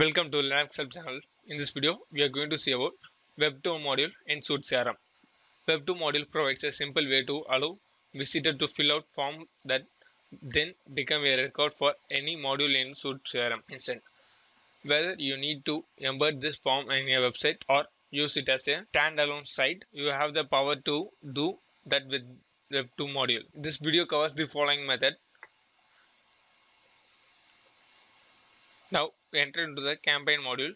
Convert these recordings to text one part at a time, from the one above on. Welcome to Linux Help Channel. In this video, we are going to see about Web2 module in SuiteCRM. Web2 module provides a simple way to allow visitor to fill out form that then become a record for any module in SuiteCRM instance. Whether you need to embed this form in your website or use it as a standalone site, you have the power to do that with Web2 module. This video covers the following method. Now enter into the campaign module,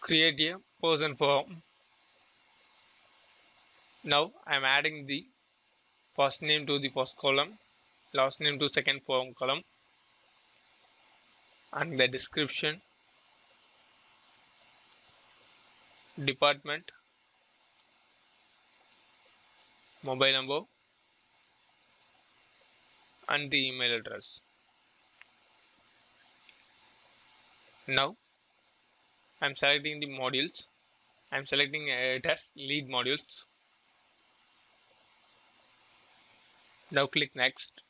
create a person form. Now I am adding the first name to the first column, last name to second form column, and the description, department, mobile number, and the email address. Now I'm selecting the modules. I'm selecting it as lead modules. Now click next.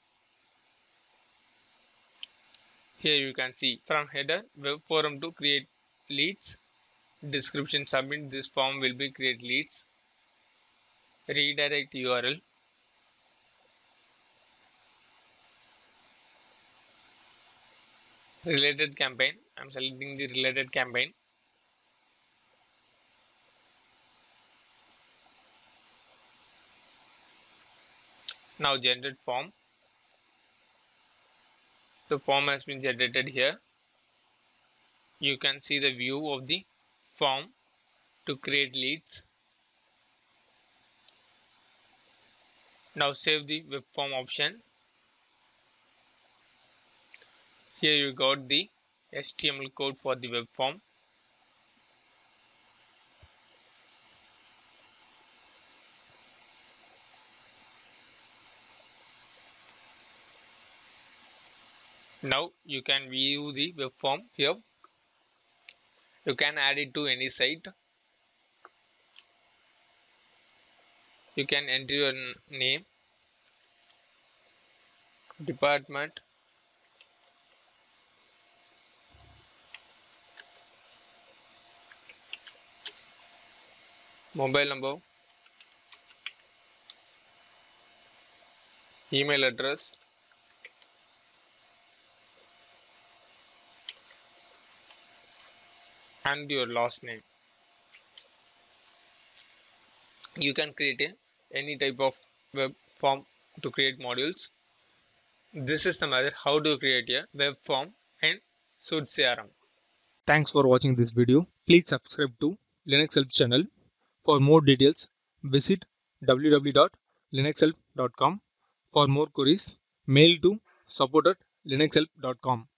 Here you can see from header web forum to create leads, description submit this form will be create leads, redirect URL, related campaign. I'm selecting the related campaign. Now generate form. The form has been generated here. You can see the view of the form to create leads. Now save the web form option. Here you got the HTML code for the web form. Now you can view the web form here. You can add it to any site. You can enter your name, department, mobile number, email address, and your last name. You can create any type of web form to create modules. This is the method how to create a web form in SuiteCRM. Thanks for watching this video. Please subscribe to Linux Help Channel. For more details, visit www.linuxhelp.com. For more queries, mail to support@linuxhelp.com.